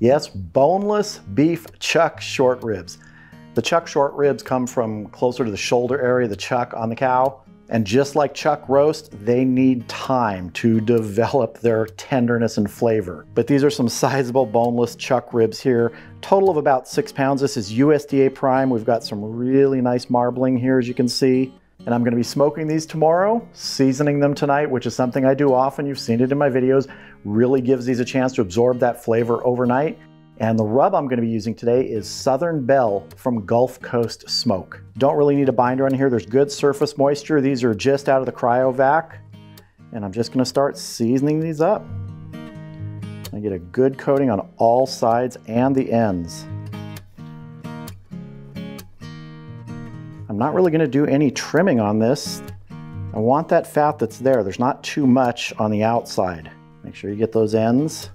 Yes, boneless beef chuck short ribs. The chuck short ribs come from closer to the shoulder area, the chuck on the cow. And just like chuck roast, they need time to develop their tenderness and flavor. But these are some sizable boneless chuck ribs here. Total of about 6 pounds. This is USDA prime. We've got some really nice marbling here, as you can see. And I'm gonna be smoking these tomorrow, seasoning them tonight, which is something I do often. You've seen it in my videos. Really gives these a chance to absorb that flavor overnight. And the rub I'm gonna be using today is Southern Belle from Gulf Coast Smoke. Don't really need a binder on here. There's good surface moisture. These are just out of the cryovac. And I'm just gonna start seasoning these up. I get a good coating on all sides and the ends. I'm not really gonna do any trimming on this. I want that fat that's there. There's not too much on the outside. Make sure you get those ends.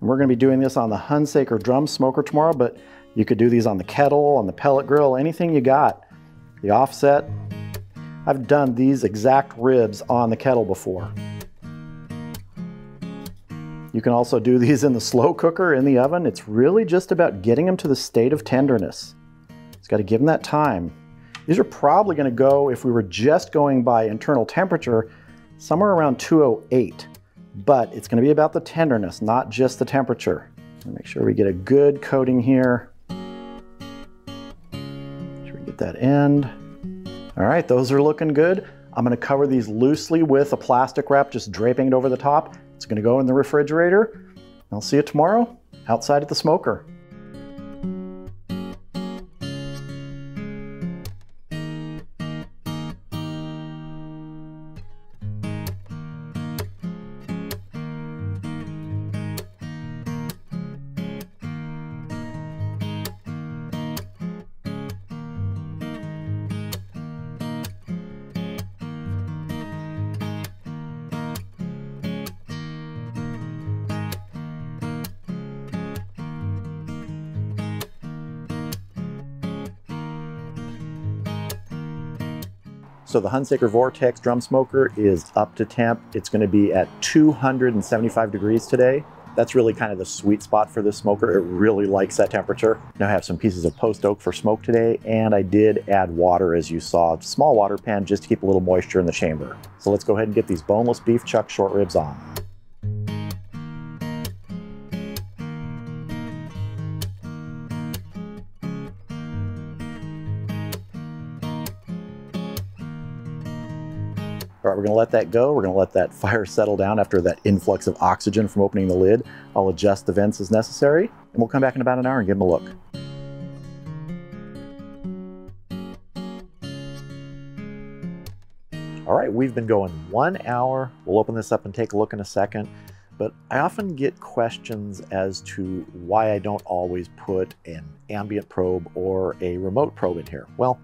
We're going to be doing this on the Hunsaker drum smoker tomorrow, but you could do these on the kettle, on the pellet grill, anything you got. The offset. I've done these exact ribs on the kettle before. You can also do these in the slow cooker, in the oven. It's really just about getting them to the state of tenderness. It's got to give them that time. These are probably going to go, if we were just going by internal temperature, somewhere around 208. But it's going to be about the tenderness, not just the temperature. Make sure we get a good coating here. Make sure we get that end. All right, those are looking good. I'm going to cover these loosely with a plastic wrap, just draping it over the top. It's going to go in the refrigerator. I'll see you tomorrow outside at the smoker. So the Hunsaker Vortex drum smoker is up to temp. It's going to be at 275 degrees today. That's really kind of the sweet spot for this smoker. It really likes that temperature. Now I have some pieces of Post Oak for smoke today, and I did add water, as you saw, small water pan just to keep a little moisture in the chamber. So let's go ahead and get these boneless beef chuck short ribs on. All right, we're gonna let that go. We're gonna let that fire settle down after that influx of oxygen from opening the lid. I'll adjust the vents as necessary, and we'll come back in about an hour and give them a look. All right, we've been going 1 hour. We'll open this up and take a look in a second, but I often get questions as to why I don't always put an ambient probe or a remote probe in here. Well,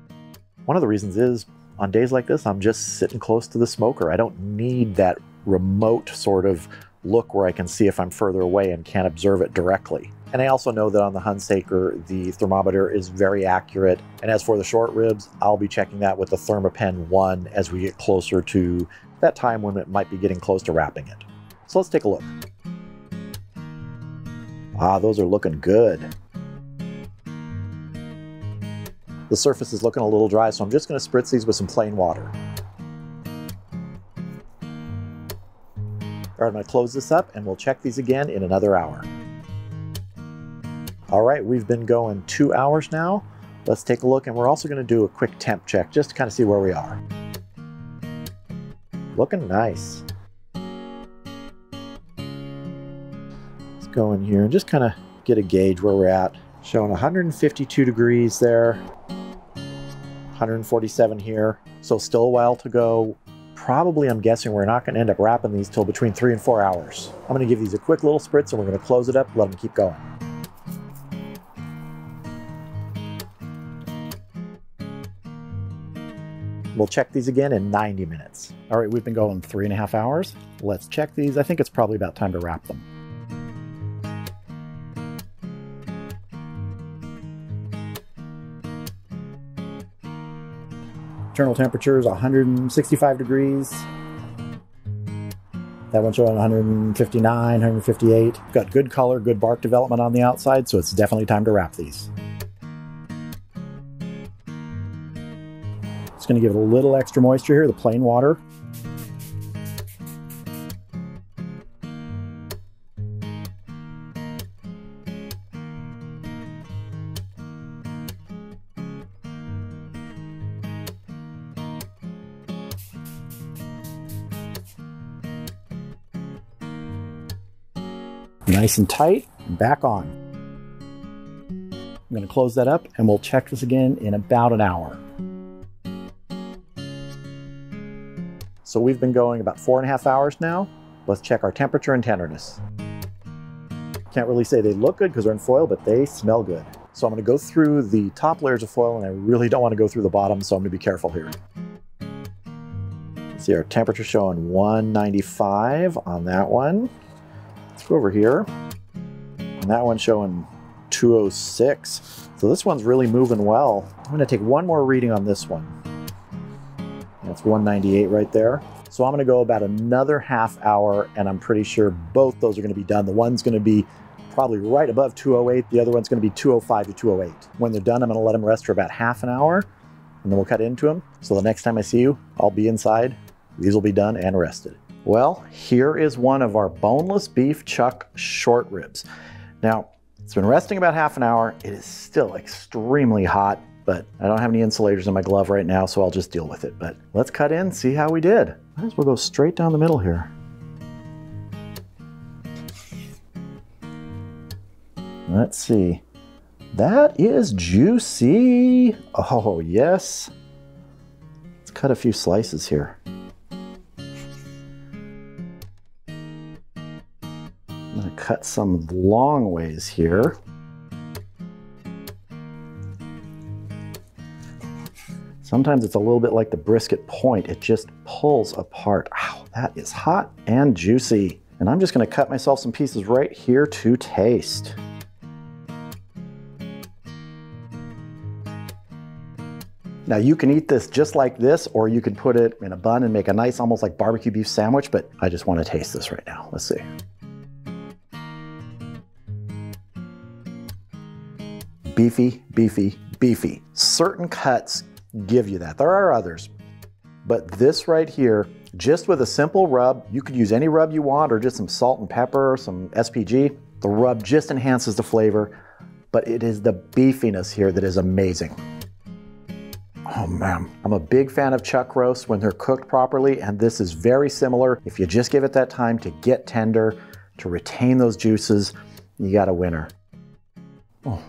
one of the reasons is, on days like this, I'm just sitting close to the smoker. I don't need that remote sort of look where I can see if I'm further away and can't observe it directly. And I also know that on the Hunsaker, the thermometer is very accurate. And as for the short ribs, I'll be checking that with the Thermapen One as we get closer to that time when it might be getting close to wrapping it. So let's take a look. Ah, those are looking good. The surface is looking a little dry, so I'm just going to spritz these with some plain water. All right, I'm going to close this up and we'll check these again in another hour. All right, we've been going 2 hours now. Let's take a look, and we're also going to do a quick temp check just to kind of see where we are. Looking nice. Let's go in here and just kind of get a gauge where we're at. Showing 152 degrees there. 147 here, so still a while to go. Probably, I'm guessing, we're not going to end up wrapping these till between 3 and 4 hours. I'm going to give these a quick little spritz, and we're going to close it up, let them keep going. We'll check these again in 90 minutes. All right, we've been going 3.5 hours. Let's check these. I think it's probably about time to wrap them. Internal temperature is 165 degrees. That one's around 159, 158. Got good color, good bark development on the outside, so it's definitely time to wrap these. It's going to give it a little extra moisture here, the plain water. Nice and tight, back on. I'm going to close that up and we'll check this again in about an hour. So we've been going about 4.5 hours now. Let's check our temperature and tenderness. Can't really say they look good because they're in foil, but they smell good. So I'm going to go through the top layers of foil, and I really don't want to go through the bottom, so I'm going to be careful here. Let's see, our temperature showing 195 on that one. Let's go over here, and that one's showing 206. So this one's really moving well. I'm going to take one more reading on this one. That's 198 right there. So I'm going to go about another half hour, and I'm pretty sure both those are going to be done. The one's going to be probably right above 208. The other one's going to be 205 to 208. When they're done, I'm going to let them rest for about half an hour, and then we'll cut into them. So the next time I see you, I'll be inside. These will be done and rested. Well, here is one of our boneless beef chuck short ribs. Now, it's been resting about half an hour. It is still extremely hot, but I don't have any insulators in my glove right now, so I'll just deal with it. But let's cut in, see how we did. Might as well go straight down the middle here. Let's see. That is juicy. Oh, yes. Let's cut a few slices here. Cut some long ways here. Sometimes it's a little bit like the brisket point. It just pulls apart. Ow, that is hot and juicy. And I'm just gonna cut myself some pieces right here to taste. Now you can eat this just like this, or you can put it in a bun and make a nice, almost like barbecue beef sandwich, but I just wanna taste this right now. Let's see. Beefy, beefy, beefy. Certain cuts give you that. There are others, but this right here, just with a simple rub, you could use any rub you want or just some salt and pepper, some SPG. The rub just enhances the flavor, but it is the beefiness here that is amazing. Oh man, I'm a big fan of chuck roasts when they're cooked properly, and this is very similar. If you just give it that time to get tender, to retain those juices, you got a winner. Oh.